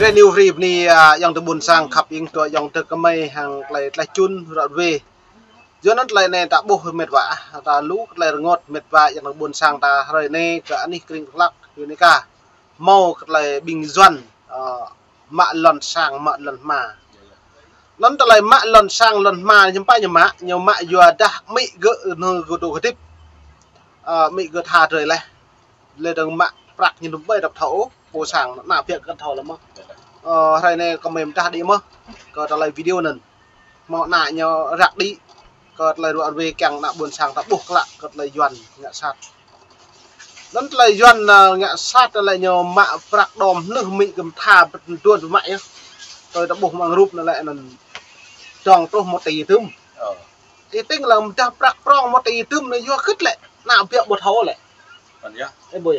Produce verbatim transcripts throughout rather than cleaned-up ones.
เรนิวรีบนี่ยังตะบุญสังขับยิงตัวยังตะกำไม่ห่างไหลไหลจุนรถเวย้อนนั้นไหลในตะบุหเม็ดวะตาลูกไหลงดเม็ดวะยังตะบุญสังตาเรนกะอันนี้กริงลักอยู่นี่ก้าเมาไหลบิงจวนมะหลอนสังมะหลอนมาหลอนตะไหลมะหลอนสังหลอนมายังไปยังมะยังมะยัวดะไม่เกะนกุตุกทิพไม่เกะทาเลยเลยเลยดังมะปรักยินดุเบยดับเถาปูสังหน้าเพียกกันเถาแล้วมั้งใครเนี่ยก็เมมตาดีมั้งก็ตะไลวิดีโอนั่นหมอหน้าเนี่ยรักดีก็ตะไลดูอันเวกังหน้าบนสังตะบุกละก็ตะไลยวนเงาสัตว์นั้นตะไลยวนเงาสัตว์ตะไลเนี่ยมะปรักดอมเนื้อมิกำทาเป็นตัวเป็นไม้ตะไลตะบุกมังรูปนั่นแหละนั่นจองตัวมตีทึมตีติ้งเราจะปรักปรองมตีทึมในยัวขึ้นแหละหน้าเพียกบนเถาแหละอันนี้ไอ้บุย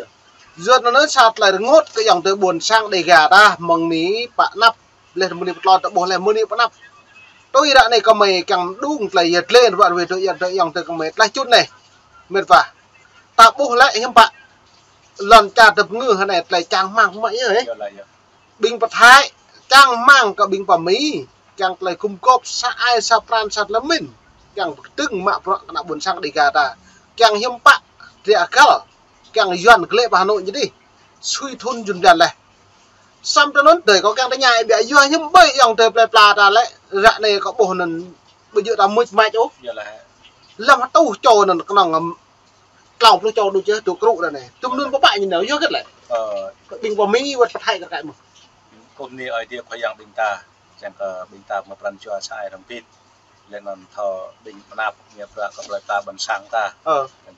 ยืนนั้นชาติไหลงดก็อย่างเตะบุญช่างได้แก่ได้มองนี้ปะนับเลยมือนี้ตอนตะบุญเลยมือนี้ปะนับตัวอีระนี่ก็ไม่กังดุ้งไหลเหยียดเล่นว่าด้วยตัวอย่างเตะก็ไม่ไล่จุดนี่เมื่อว่าตะบุญไหลเห็นปะหลังจากตะงือขนาดไหลจางมั่งไม่เอ้ยบิงปะท้ายจางมั่งกับบิงปะมีจางไหลคุ้มกบสะไอสะพรานสัตว์ละมินจางตึงมาเพราะตะบุญช่างได้แก่ได้จางเห็นปะเรียกเขาcàng dọn cái lệ vào Hà Nội như đi suy thôn dùm dần này xong cho nó tới có càng tới nhà bị dưa nhưng bây dòng tới plei plei ra lại dạ này có bộ nền bây giờ ta mới mai chỗ làm hạt tàu trồi nền cái nòng lòng nó trồi đôi chứ trụ trụ này này chung luôn có bạn nhìn nào dưa hết lại bình vào mỹ vật hay các cái một công ty ở địa khoai giang bình ta chẳng cả bình ta mà plan cho sai làm pin lên nằm thò bình nạp nghiệp ra các loại ta bẩn sang ta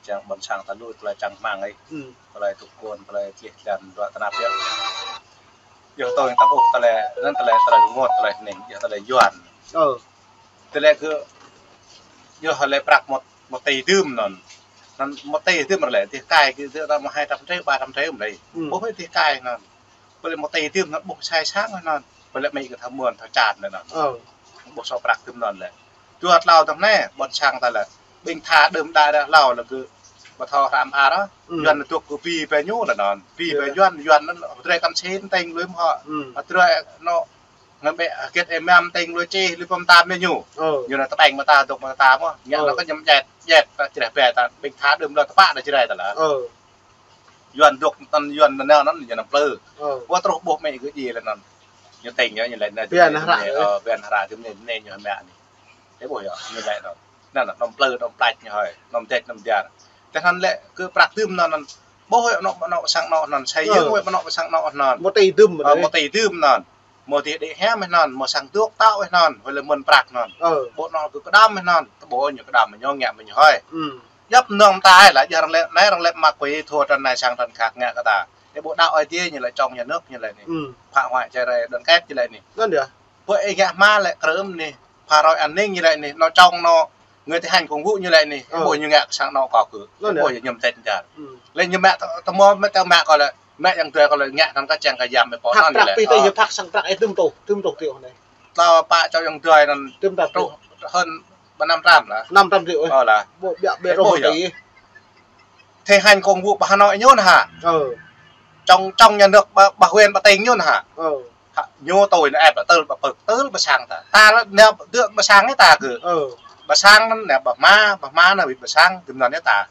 chẳng bẩn sang ta nuôi loại chẳng mang ấy loại thuộc quần loại kia chẳng loại ta nạp đấy giờ tôi người ta buộc ta lẹ nên ta lẹ ta lẹ ngót ta lẹ nỉnh giờ ta lẹ yuan ta lẹ cứ giờ họ lẹ bạc một một tì đươm nè nên một tì đươm mà lẹ thì cài cái giữa ta một hai trăm trái ba trăm trái ở đây bốn mươi thì cài nè với lại một tì đươm nó buộc sai sáng nè với lại mấy cái thằng mượn thằng chặt này nè buộc sao bạc đươm nè lẹจุดเราตรงนี้บนช่างแต่ละบินทาเดิมได้เราเราคือมาทอทำอาร์ย้อนตัวกูปีไปยุ่งละนอนปีไปย้อนย้อนนั้นเตะกำเชนเต็งลุยมห่อเตะเนาะเงินไปเก็บเอ็มแอมเต็งลุยเจลุยพรมตามไม่อยู่อยู่ในตะแต่งมาตาตกมาตามวะอย่างเราก็ยำแยดแยดจะได้แปรแต่บินทาเดิมเราตะปะได้จะได้แต่ละย้อนตกตอนย้อนแนวนั้นอย่างนั้นเปลือยว่าตรงบวกไม่คือดีละนอนยังเต็งยังยังไรเนี่ยเบียนหราเบียนหราถึงเนี่ยเนี่ยอย่างแม่นี่ไอ้บ่อยอ่ะไม่ได้หรอกนั่นน่ะน้ำเปลือยน้ำปลาดเนี่ยเฮ้ยน้ำเจ็ดน้ำยาแต่ท่านแหละคือปลาตื้มนั่นนั่นบ่อยน้องน้องช่างน้องนั่นใช้เยอะบ่อยน้องช่างน้องนั่นโมตีตื้มเออโมตีตื้มนั่นโมตีเด็กแห้งไม่นั่นโมช่างตัวเต้าไม่นั่นเวลามันปลาดนั่นบ่น้องคือกระดามไม่นั่นบ่อยอยู่กระดามมันย่อแง่มันเฮ้ยยับน้องตายหลายอย่างแหละไหนต่างแหละมากกว่าทัวร์ท่านนายช่างท่านขาดแง่ก็ตาไอ้บ่ดาวไอเดียอย่างไรจองอย่างนึกอย่างไรนี่ผ่าหอยใจอะไรดันแก๊สอย่างไรนี่นั่นเดี๋ยวพวกไอ้แง่มาแหละกระเอิมนี่và rồi an ninh như vậy này nó trong nó người thi hành công vụ như vậy này bộ như ngạ sáng nó có cứ bộ nhầm tên cả lên như mẹ tao mua mẹ tao mẹ gọi là mẹ chẳng tươi gọi là ngạ thằng các chàng cả giàm mới có non này pít tây thắc sang tặng ấy tươm tổ tươm tổ triệu này tao bạ cho chẳng tươi là tươm tổ hơn ba năm trăm là năm trăm triệu rồi là bộ bịa rồi gì thi hành công vụ Hà Nội nhốt hả trong trong nhà nước bà Huyền bà Tình nhốt hả nhô tôi nó ép là tơ bà bực tơ bà sang ta ta nó nè tượng bà sang ấy ta cứ bà sang nó nè bà ma bà ma là bị bà sang tìm nó nè ta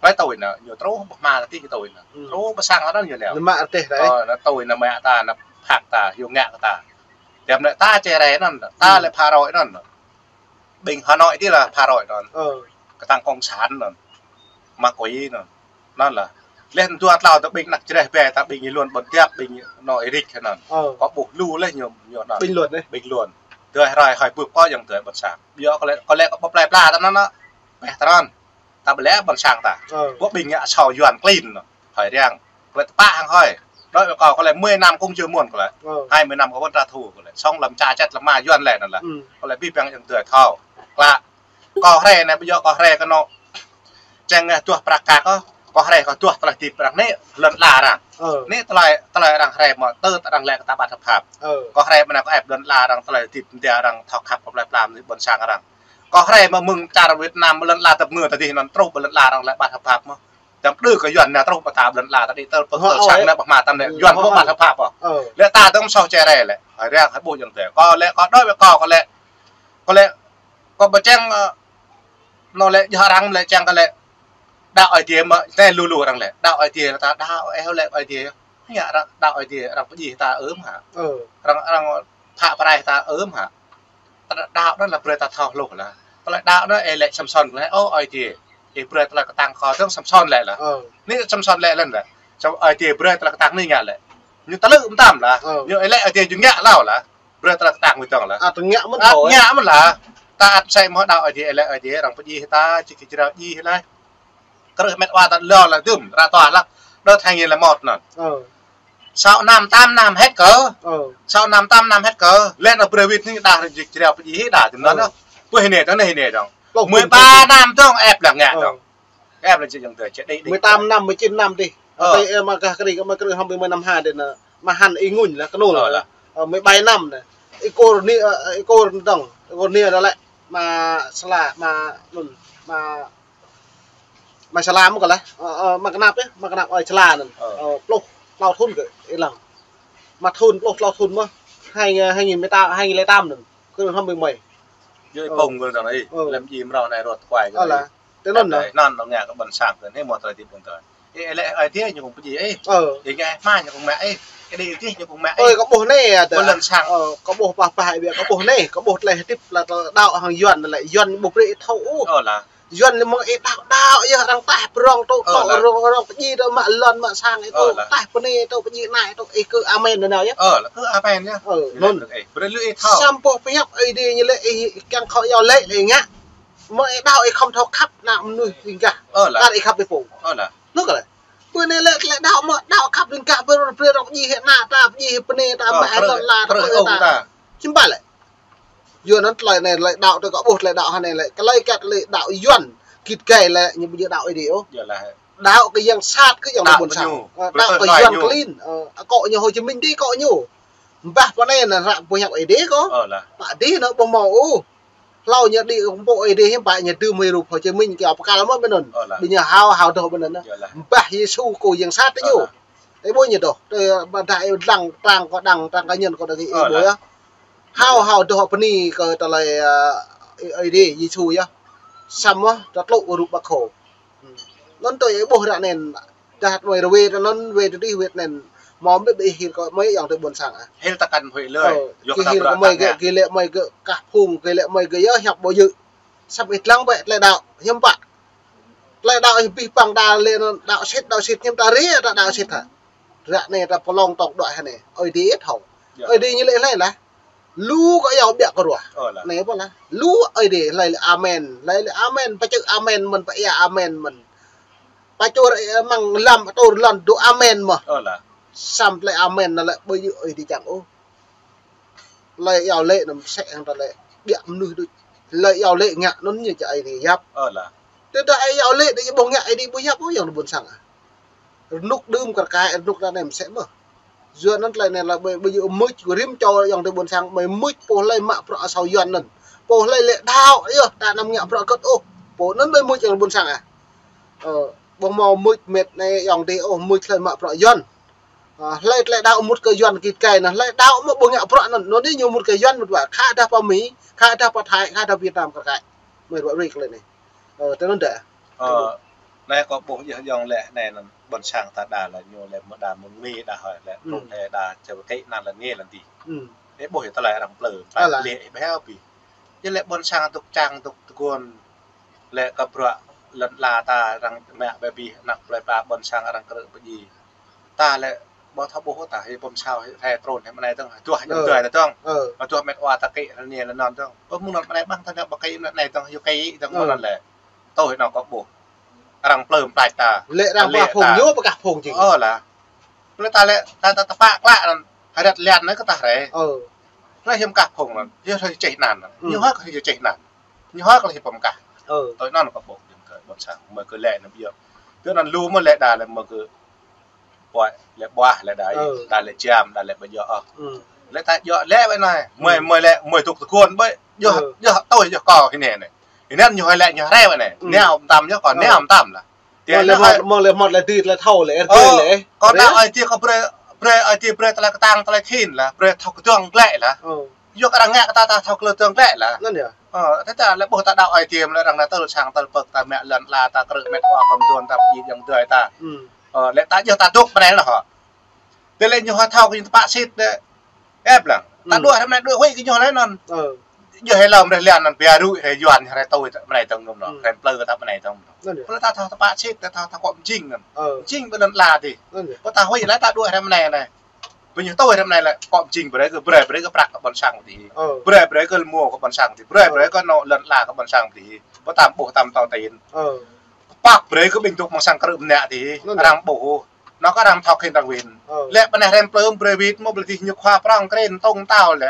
với tôi nè nhiều trố bà ma là cái tôi nè trố bà sang nó nhiều nè mẹ tê đấy nó tôi là mẹ ta là phạt ta hiểu ngạ ta đẹp lại ta che đấy nè ta lại phá rọi nè bình Hà Nội thì là phá rọi nè cái tăng công sản nè mà quỷ nè nó là lên tuột lao tao bình nặng chưa đây về tao bình luôn bật tiếp bình nội địch thế nào có bột lưu lên nhiều nhiều nào bình luận đấy bình luận rồi rồi hỏi bực coi dòng tới bật sáng bây giờ có lẽ có lẽ có bật lại là tao nó nó về tao non tao bật lẽ bật sáng ta có bình ạ sầu giòn clean hỏi rằng vậy ba hàng hỏi đó là còn có lẽ mười năm cũng chưa muộn có lẽ hai mươi năm có vẫn ra thù có lẽ xong làm cha chết làm ma giòn lẹ nữa là có lẽ bị bằng dòng tới thao là có rẻ này bây giờ có rẻ cái nó chẳng là tuột bạc cả có có hay có chuột tại tiệp rằng nế lần là rằng nế tại tại rằng hay mà tơ rằng lẹ ta bắt thập hạp có hay mà nào có ép lần là rằng tại tiệp địa rằng thọc hạp có lại làm thì bẩn sang rằng có hay mà mừng cha ở Việt Nam lần là tập mưa tại thì nó trâu bẩn là rằng lại bắt thập hạp mà แต่เรื่องก็ย้อนนะต้องประทับหลังลาตอนนี้ต้องต้องเติมช่างนะประมาณตั้งแต่ย้อนเพราะมาขับภาพอ่ะแล้วตาต้องเช่าใจอะไรแหละเรื่องขับบูอย่างเดียวก็แล้วก็ด้วยไปก็ก็แล้วก็แล้วก็ไปแจ้งนอนแล้วยารังเลยแจ้งกันแล้วดาวไอเดียมาแน่ลู่ๆรังแหละดาวไอเดียตาดาวไอเขาแหละไอเดียเนี่ยดาวไอเดียรังปีตาเอิมหารังรังพระประไดตาเอิมหาดาวนั่นแหละเปลือยตาทองโลกแล้วตอนแรกดาวนั่นเอเล็กซัมซอนแล้วโอ้ไอเดียไอเปลือยตะกตังคอต้องซัมซอนแหละล่ะนี่ซัมซอนแหละนั่นแหละเจ้าไอเดียเปลือยตะกตังนี่ไงแหละอยู่ตะลึงตามล่ะอยู่ไอเล็กไอเดียอยู่เงี้ยเล่าล่ะเปลือยตะกตังไม่ต้องล่ะตรงเงี้ยมันโง่เงี้ยมันล่ะตาใส่หม้อดาวไอเดียไอเล็กไอเดียรังปีตาจิกิจราอีให้ได้ก็เรื่องแม้ว่าตอนเล่าละดื่มราตอนละเราแทงยินละหมดน่ะชาวน้ำตามน้ำเฮ็ดเกอชาวน้ำตามน้ำเฮ็ดเกอเล่นเอาเปรวิทนี่ด่าจิกเจียวไปยี่ด่าจนนั้นแล้วผู้เห็นเนี่ยต้องได้เห็นเนี่ยจังมือปลาน้ำต้องแอบหลังแง่จังแอบเลยจะยังเดือดจะได้มือตามน้ำมือจิ้มน้ำดิไปเออมากระดิ่งมากระดิ่งทำไปมือน้ำหาเดินน่ะมาหันอีงุ่นแล้วก็นู่นเลยมือใบน้ำเนี่ยอีโก้นี่อีโก้ต้องอีโก้นี่แล้วแหละมาสละมาลุ่นมามาฉลามก่อนเลยมากระนับเนี่ยมากระนับไอ้ฉลามนั่นปลุกเราทุนก็อีหลังมาทุนปลุกเราทุนมั้งให้เงี้ยให้เงินไม่ตาให้เงินไรตามหนึ่งก็ทำเป็นใหม่เยอะปงกันตอนนี้เล่มยิ้มเราในรถควายก็เลยนั่นเลยนั่นเราเนี่ยก็บันช่างเกินให้หมดเลยทีเดียวเลยไอ้ไอ้ที่อยู่ของพี่ไอ้ยังไงมาอยู่ของแม่ไอ้ไอ้ที่อยู่ของแม่ไอ้ก็โบนี่อ่ะแต่บันช่างก็โบป่าป่าเบี้ยก็โบนี่ก็โบเลยทิปเราดาวหางย้อนนั่นแหละย้อนบุกเลยเท่าอู้ย้อนมึงไอ้ดาวดาวยังรังแต่ปรองโตโตรองรองปีเดียวมาล้นมาช่างไอ้โตแต่ปนี่โตปีนายโตไอ้คืออาเมนเดียวเนี่ยเออคืออาเมนเนี่ยนั่นไอ้เรื่องไอ้เท่าซัมโปไปยับไอ้ดีนี่เลยไอ้แกงเขายาวเละอะไรเงี้ยมึงไอ้ดาวไอ้คำเท่าคับน่ะมันนุ่ยจริงจ้ะการไอ้คับไปปลูกนึกอะไรปืนนี่เละเละดาวหมดดาวคับจริงจ้ะปืนปืนรองยี่เหนาตายี่ปนี่ตาแม่ตาลาตาตาชิมบ้าเลยย้อนนั้นเลยเนี่ยเลยดาวตัวก็บดเลยดาวฮะเนี่ยเลยก็เลยกัดเลยดาวย้อนกิดไก่เลยยังไม่เยอะดาวไอเดียวดาวก็ยังชาติก็ยังไม่บนชั้นดาวก็ย้อนคลีนเกาะอยู่โฮจิมินห์ดีเกาะอยู่บ้าปะเนี่ยน่ะรักบุญหักไอเดียก็ป่าดีเนาะบ่หมอเราเนี่ยดีของบ่ไอเดียให้ป่าเนี่ยตื่นไม่รู้โฮจิมินห์เกี่ยวกับการละเมิดเป็นหนึ่งเป็นเนี่ยฮาวฮาวโตเป็นหนึ่งนะบ้าเยซูกูยังชาติอยู่ไอ้บุญเนี่ยโตแต่บรรดาไอ้ดังต่างก็ดังต่างกันยันก็ได้ไอ้บุญฮาวฮาวดอกปนีก็ตะเลยไอ้ดิยิชูยะซ้ำวะตัดลุรูปบักโขนั่นตัวไอ้โบราณเนี่ยจะหน่วยเวทนั่นเวทที่เวทเนี่ยมอมได้ไปหินก็ไม่อย่างที่บนสั่งอ่ะเฮลตะกันเผยเลยกิเลสไม่เกะกิเลสไม่เกะกะพุ่งกิเลสไม่เกะเยอะหักบ่อยสับอิดลังเบะเลยดาวยิ่งปัดเลยดาวยิ่งปีปังดาวเลยดาวเช็ดดาวเช็ดยิ่งตาเรียดาวเช็ดฮะระเนี่ยจะพลองตอกดอยฮะเนี่ยไอ้ดิเอทเอาไอ้ดินี่เลยเลยนะลูกเอาเบียกรัวไหนบ้างนะลูกไอเดียอะไรอาเมนอะไรอาเมนไปเจออาเมนมันไปเอออาเมนมันไปเจอมังลำตัวลำดูอาเมนมั้งซ้ำเลยอาเมนนั่นแหละไปเยอะไอเดียจังโอ้เลยเอาเละน้ำแสงนั่นแหละเบียกมันดูเลยเอาเละเงี้ยนั่นยังจะไอเดียยับแต่แต่ไอเอาเละนี่จะบอกเงี้ยไอเดียไม่ยับเพราะอย่างบนสั่งนุกดื่มกระกายนุกด้านไหนมันแสบมั้งย้อนนั่นเลยเนี่ยเราไปไปอยู่มืดริมจออย่างที่บนทางไปมืดโผล่เลยมาเพราะเสาย้อนนั่นโผล่เลยเละดาวเยอะแต่น้ำเงี้ยเพราะก็โอ้โผล่นั่นเลยมืดอย่างบนทางอ่ะเออบางมอมืดเม็ดในอย่างที่โอ้มืดเลยมาเพราะย้อนเลยเลยดาวมุดก็ย้อนกิดไก่นั่นเลยดาวมาบางเงี้ยเพราะนั่นนั่นนี่อยู่มุดก็ย้อนมุดว่าข้าได้ปามีข้าได้ปาไทยข้าได้เวียดนามก็ไก่ไม่รู้เรื่องเลยเนี่ยเออแต่นั่นเด้อเออนายก็บอกอย่างแหละในนั้นบนช่างตาดาละโยแหละมาดามุนมีดาหอยแหละตรงแหละดาจะใกล้นานละเงี้ยละดีเอ๊ะบอกเหตุอะไรรำเปลือยเละไปแล้วปียันแหละบนช่างตกจางตกตะกวนแหละกระเพาะละลาตารังแม่เบบีหนักปลายปลาบนช่างรังกระเบยีตาแหละบ่ทับโบหัวตาให้บนช่างแทนโตรนให้มันอะไรต้องตัวให้เดือยนะต้องมาตัวแมทวาตะเกะละเงี้ยละนอนต้องเออมึงนอนอะไรบ้างท่านเนี่ยบอกใกล้ไหนต้องอยู่ใกล้ต้องนั่นแหละโตให้นอนก็บอกรังเปลือยปลายตาเละรังปลาพงยุบประกาศพงจริงอ๋อล่ะเละตาเละตาตาตาปากละนั่นหายดัดเลียนนั่นก็ตาไรเออแล้วเห็นกาพงนั่นเยอะเลยใจหนันยี่ห้อก็เลยใจหนันยี่ห้อก็เลยผมกาเออตอนนั้นก็บอกยังเกิดบนช่างเมื่อเกิดเละน้ำเยอะเพื่อนนั่นรู้เมื่อเละดาเลยเมื่อเกิดปล่อยเละบ้าเละได้ได้เละจามได้เละไปเยอะเละตาเยอะเละไปหน่อยเมื่อเมื่อเละเมื่อถูกตะกวนไปเยอะเยอะโตเยอะก่อขึ้นเนี่ยเนี่ยนั่นอยู่ไฮแลนด์อยู่ไฮแลนด์วันไหนเนี่ยผมตามเยอะก่อนเนี่ยผมตามล่ะ เดี๋ยวเลยมองเลยมองเลยตีเลยเท่าเลยเท่าเลยก็ได้ไอที่เขาเปรย์เปรย์ไอที่เปรย์ตะลักตังตะลักขินล่ะเปรย์ทอกเตืองแกล้ล่ะยกกระดังแง่ตาตาทอกเตืองแกล้ล่ะนั่นเดียวเออถ้าแต่แล้วปกติดาวไอทีมแล้วดังนั้นตลอดช่างตลอดเปิดตาแม่เลือนลาตากระเม็ดว่าคำดวนตาปีอย่างเดือยตาเออและตาเยอะตาดุกไปไหนล่ะเหรอเดี๋ยวเล่นอยู่หัวเท่ากินปะชิดเนี่ยแอบล่ะตาด้วยทำไมด้วยเฮ้ยกินอยู่ไหนนั่นอยู่ให้เราไม่เรียนนั่นไปรู้ให้ยวนให้ตัวไม่ได้ตรงนู้นหรอกใครเปลือกทำไม่ได้ตรงเพราะถ้าทำปะเช็ดแต่ถ้าทำความจริงกันจริงเป็นนั่นลาดิเพราะถ้าห้อยแล้วถ้าด้วยทำไม่ได้เลยเป็นอย่างตัวทำไม่ได้เลยความจริงไปเลยก็เปลือยไปเลยก็ปลักกับบอลช่างทีเปลือยไปเลยก็มัวกับบอลช่างทีเปลือยไปเลยก็นอนเลนลากับบอลช่างทีเพราะตามโบตามตอนตีนปักไปเลยก็เป็นตัวมังช่างกระดุมเนี่ยทีรังโบน้องก็รังทอเคนตังวินและเป็นอะไรเปลือยเปลือยวิทย์เมื่อปฏิทินยุคความร่างเกรนตรงเต้าเลย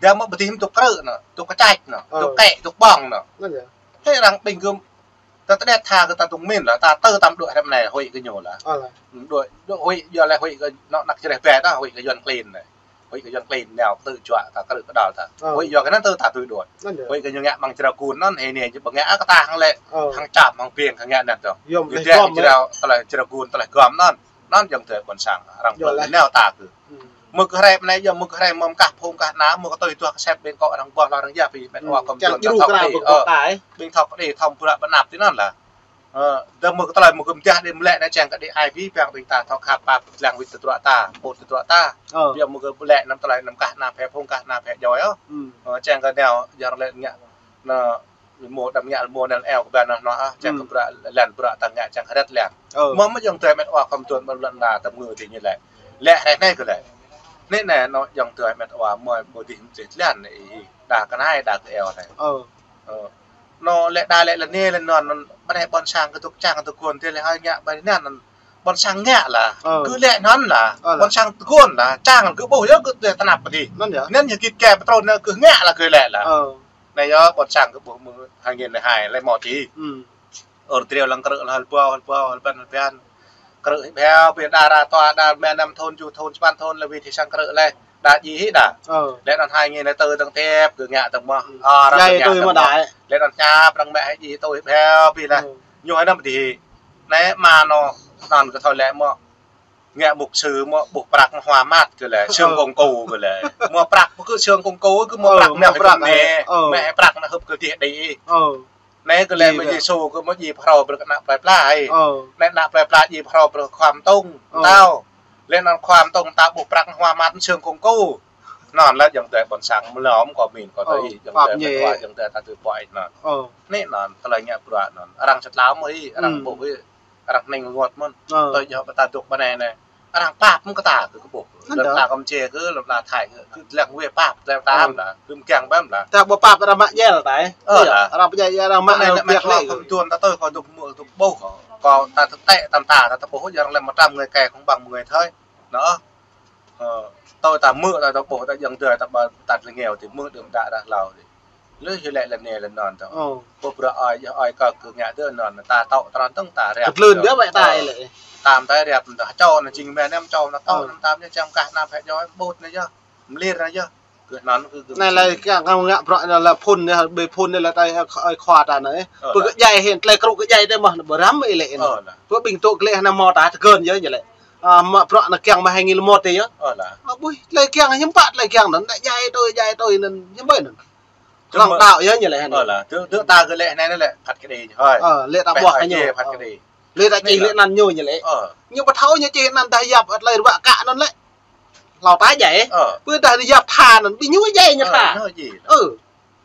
เดี๋ยวมันบางทีมันตกเกลือเนาะตกกระจายเนาะตกแกะตกบ้องเนาะให้รังเป็นกึมแต่ตอนแรกทาก็ตาตรงเม่นเหรอตาเตอร์ตามด้วยทำไงห้อยก็โยนละด้วยด้วยห้อยย้อนอะไรห้อยก็เนาะนักจะได้แปลต้าห้อยก็ย้อนเกลียนเลยห้อยก็ย้อนเกลียนแนวตื้อจั่วตากระดึกกระดาวตาห้อยย้อนกันนั่นเตอร์ตาตุยด่วนห้อยก็ยังแงะบางจะระกูลนั่นเอเนี่ยจะบางแงะก็ตาข้างเละข้างจับข้างเพียงข้างแงะนั่นจ้ะอยู่แจ้งจะเราอะไรจะระกูลอะไรกลมนั่นนั่นยังเตอร์บนช่างรังเปิดแนวตาคือมือกระไรมันยังมือกระไรมันกัดพงกัดน้ำมือก็ตัวตัวกระแทกเป็นเกาะรังบัวเรารังยาปีเป็นว่าความจริงจะทำได้เออเป็นทำก็ได้ทำผุระบรรณาที่นั่นแหละเออเดิมมือก็ตลอดมือก็มีเจ้าเดิมแหละนะแจงก็ได้ไอพี่แปลงเป็นตาทอขาปากแรงวิตตัวตาปวดตัวตาเดี๋ยวมือก็แหละน้ำตาไหลน้ำกัดน้ำแผลพงกัดน้ำแผลย้อยเออแจงก็แนวอย่างแหละเงี้ยนะโมดำเงี้ยโมนั่นแอลก็แบบนั้นเนาะแจงก็ประแหลนประต่างเงี้ยแจงก็ได้แหลนมันไม่ยังเตะเป็นว่าความจริงบรรณาตำมือที่นี่แหละแหละได้ก็เลยนี่แน่เนาะยังเตือนแม่ว่าเมื่อโมดิมเสร็จแล้วนี่ด่ากันให้ด่าเอลอะไรเออเออนอและด่าและละเน่ละนอนมันไม่ได้บอลช่างกระตุกช่างกระตุกคนที่อะไรเงี้ยไปนั่นนั่นบอลช่างแง่ล่ะคือแหละนั่นล่ะบอลช่างก้นล่ะจ้างก็โบยก็แต่ถนัดพอดีนั่นเดี๋ยวนั่นอย่างกิจแก่ประตูเนี่ยคือแง่ล่ะคือแหละล่ะในย่อบอลช่างก็โบมือหายเงินหายอะไรหมดทีเออเตรียมลังกระหัลปัวหัลปัวหัลปันหัลปันกระเป๋าเป็นดาราตัวดาแม่นำทนอยู่ทนชาวบ้านทนละวิธีช่างกระเลยดาดีฮิด่าเล่นอันไทยเงี้ยในเตอร์ตั้งเทปเกลือเงาตั้งมาอ่ารักเงาตั้งมาเล่นอันชาปรังแม่ให้ดีตัวเป๋าเป็นอะไรย้อยน้ำดีในมานอนอนก็ทอยแล้วมั่วเงาบุกซื้อมั่วบุกปรักหัวมัดกันเลยเชิงกงกูกันเลยมั่วปรักก็เชิงกงกูก็มั่วปรักแนวปรักเนแม่ปรักนะครับเกลือดีดีในก็เลยมันยีโชก็มันยีพราวเป็นหนักปลายปลายในหนักปลายปลายยีพราวเป็นความตรงเต้าเล่นนั่นความตรงตาบุปรักหัวมัดเชิงคงกู้นอนแล้วยังแต่บนสังมันล้อมกอดมีนกอดตัวอียังแต่เป็นว่ายังแต่ตาตือปล่อยนอนนี่นอนอะไรเงี้ยปลานอนรังชัดล้าวมั้ยรังบุกรังเน่งงวดมันตัวเยอะตาดุกมาแน่แน่รังป้าบมันก็ตาคือกระบอกหลับตากำเจก็หลับตาถ่ายคือแรงเวป้าบแรงตามนะคือแกงบ้ามนะแต่บ่ป้าบเราไม่แย่หรอไตเออเราไม่แย่เราไม่แย่เราจวนตาเต้ยคอยดุมือดุโบ้คอยตาเตะตามตาตาตะโป้ยังแรงมาตามเงยแก่ของบางเงยเท่าเนาะเต้ยตาเมื่อตาตะโป้ตายังเดือดตาตัดเงี้ยวถึงเมื่อเดือดด่าเราเลื่อยอยู่แหละแหละเนี่ยแหละนอนแต่พวกเราอ้อยอ้อยก็คือเงยเดือดนอนตาเต้าตาต้องตาแรงลื่นเดือดไปตายเลยตามตาเรียบแต่เจ้าน่ะจริงแม่เนี่ยมันเจ้าน่ะเต้าตามเนี่ยจำกะน้ำแพะย้อยบูดนะเยอะมันเลี้ยนนะเยอะเกิดนั้นคือในอะไรแกงทำเงี้ยเพราะเราพ่นเนี่ยเบยพ่นเนี่ยเราไต่ไอ้ขวาตาไหนปุ๊กใหญ่เห็นไต่กรุกใหญ่ได้หมดบ่ร้ำไม่เละนะพวกปิ่งโตเละนะมอตาเกินเยอะอย่างไรอ่าเพราะนักแกงมาให้เงินหมดเลยเยอะอ๋อบุ้ยไล่แกงยิ้มปะไล่แกงนั่นใหญ่โตใหญ่โตนั่นยิ้มเบยนั่นลองเต่าเยอะอย่างไรฮะนั่นเดือดตาเกินเละนั่นนั่นแหละผัดกระดิ่งเฮ้ยเละตาบวกกันอยู่ผัดกระดิ่งเลยแต่จีเล่นนั่นโยนอย่างไรโยนปะเท้าโยนจีนั่นได้ยับอะไรหรือว่ากะนั่นแหละเราตายใหญ่เพื่อได้ยับทานนั่นเป็นยุ่ยใหญ่เนี่ยค่ะเออ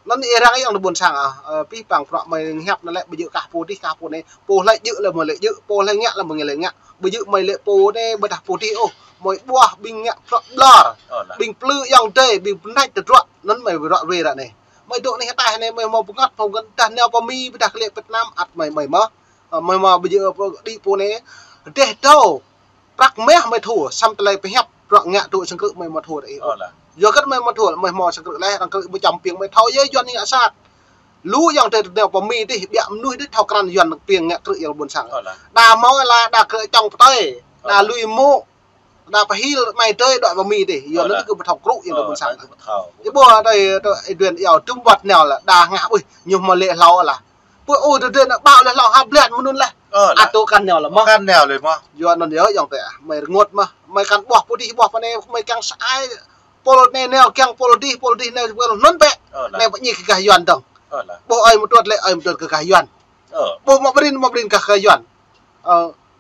นั่นเอรังยังระบุนสั่งอ่ะพี่ปังเพราะไม่เงียบนั่นแหละไปเยอะกะปูที่กะปูเนี่ยปูอะไรเยอะเลยมันเลยเยอะปูอะไรเงี้ยแล้วมันเลยเงี้ยไปเยอะไม่เลยปูเนี่ยไปดักปูที่โอ้ไม่บัวบิงเงี้ยเพราะหล่อบิงปลื้มยังเตะบิงนั่นจะรัวนั่นไม่รัวเวรอะไรไม่โดนในตายในไม่มองปุ่งกัดปุ่งกันแต่แนวปมีไปดักเละเป็นน้ำอัดใหม่ใหม่มั้งไม่มาไปเยอะดีปูนี้เด็ดเต้ารักแม่ไม่ถูกซ้ำตะไลไปเห็บรักเงาตัวฉันก็ไม่มาถูกอีกเยอะก็ไม่มาถูกไม่มอฉันก็เลยฉันก็ไปจำเพียงไม่เท่าเยอะย้อนนี่อาซาดรู้อย่างเด็ดเดี่ยวพอมีที่เบี้ยมนุ่ยที่เท่ากันย้อนเพียงเงาตัวอย่างบนสั่งดาเมาอะไรดาเกยจังเต้ดาลุยโมดาพะฮีไม่เต้ดอยพอมีที่ย้อนนั่นคือไปทำกรุ๊ปอย่างบนสั่งไอ้บัวได้เดือนเดียวจุ่มวัดแนวละดาเงาอุ้ยยมมาเละเราละ พวกโอ้เดือดเดือดเบาเลยเราห้ามเล่นมันนู่นเลยอาตัวกันแนวเลยมั้งกันแนวเลยมั้งย้อนนั่นเยอะอย่างแต่ไม่งดมั้งไม่การบอกผู้ดีบอกภายในไม่กังสายโปรดในแนวแกงโปรดดีโปรดดีในพวกเรานั่นเปะในพวกนี้คือกายย้อนต้องพวกไอ้มันตัวเล็กไอ้มันตัวคือกายย้อนพวกมาบรินมาบรินคือกายย้อน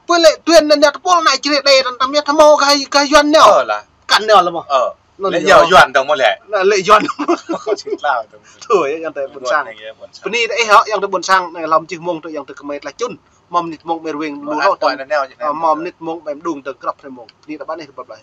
พวกเล็กเดือนนั่นเนี่ยพวกนายจีเรตได้ทำเนี่ยทำเอากายกายย้อนแนวกันแนวเลยมั้งเลี้ยวยวนตรงมาแหละเลี้ยวยวนชิคล่าตรงถูกยังแต่บนช่างปนี้ไอ้เหรอยังแต่บนช่างในลำจิ้งมงตัวยังแต่กระเม็ดละจุนมอมนิดมงเมรุเวงรู้เท่าตอนมอมนิดมงแบบดุงตึงกรอบใส่มงนี่แต่บ้านนี่คือแบบไร